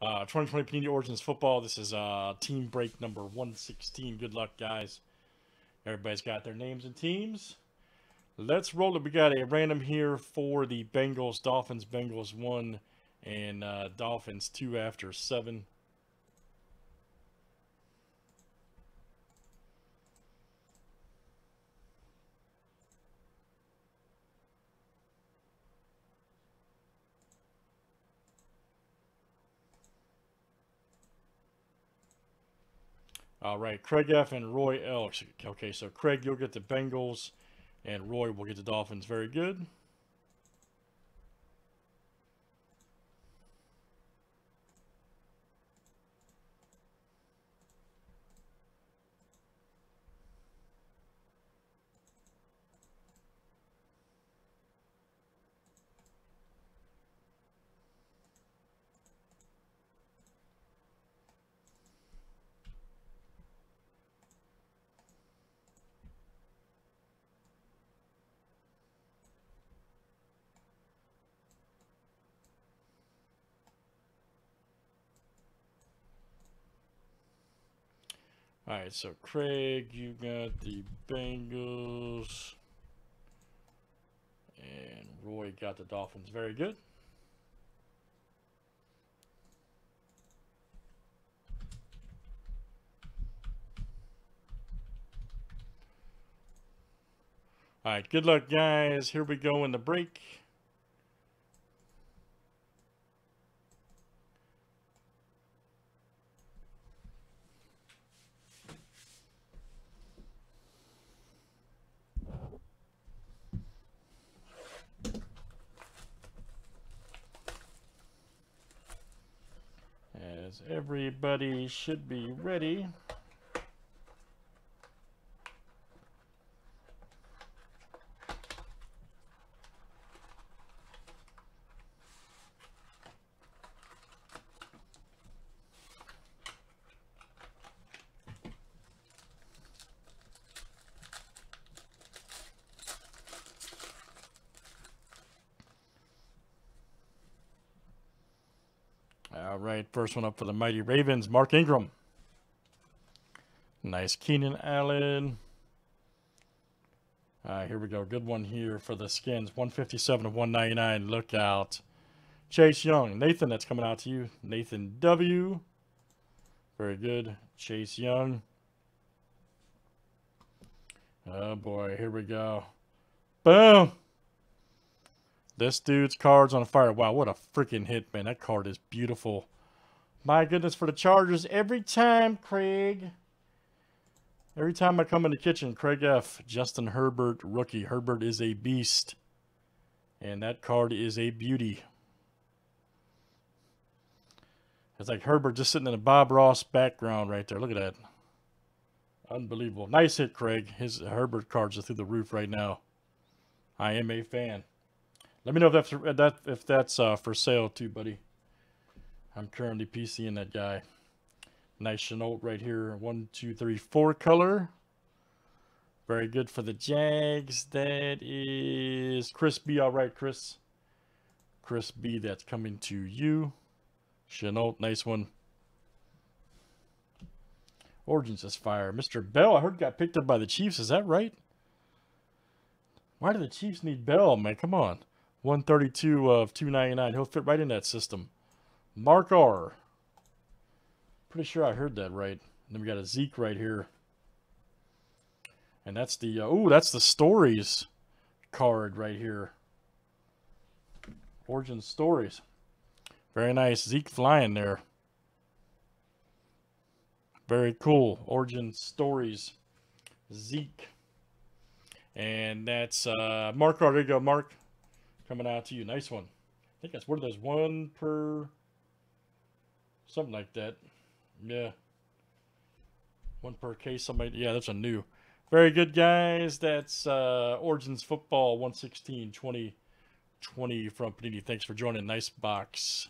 2020 Panini Origins Football. This is team break number 116. Good luck, guys. Everybody's got their names and teams. Let's roll it. We got a random here for the Bengals. Dolphins, Bengals 1 and Dolphins 2 after 7. All right, Craig F. and Roy L. Okay, so Craig, you'll get the Bengals, and Roy will get the Dolphins. Very good. All right, so Craig, you got the Bengals, and Roy got the Dolphins. Very good. All right, good luck, guys. Here we go in the break. Everybody should be ready. All right, first one up for the Mighty Ravens, Mark Ingram. Nice, Keenan Allen. Here we go, good one here for the Skins, 157 to 199, look out. Chase Young, Nathan, that's coming out to you. Nathan W. Very good, Chase Young. Oh boy, here we go. Boom! This dude's card's on fire. Wow, what a freaking hit, man. That card is beautiful. My goodness, for the Chargers. Every time, Craig. Every time I come in the kitchen, Craig F. Justin Herbert, rookie. Herbert is a beast. And that card is a beauty. It's like Herbert just sitting in a Bob Ross background right there. Look at that. Unbelievable. Nice hit, Craig. His Herbert cards are through the roof right now. I am a fan. Let me know if that's for sale too, buddy. I'm currently PCing that guy. Nice Chenault right here. 1, 2, 3, 4 color. Very good for the Jags. That is Chris B. All right, Chris. Chris B. That's coming to you. Chenault, nice one. Origins is fire. Mr. Bell, I heard got picked up by the Chiefs. Is that right? Why do the Chiefs need Bell, man? Come on. 132 of 299. He'll fit right in that system. Mark R. Pretty sure I heard that right. And then we got a Zeke right here. And that's the, oh, that's the Stories card right here. Origin Stories. Very nice. Zeke flying there. Very cool. Origin Stories. Zeke. And that's Mark R. There you go, Mark. Coming out to you. Nice one. I think that's one of those one per something like that. Yeah. One per case. Somebody. Yeah, that's a new. Very good, guys. That's Origins Football 116 2020 from Panini. Thanks for joining. Nice box.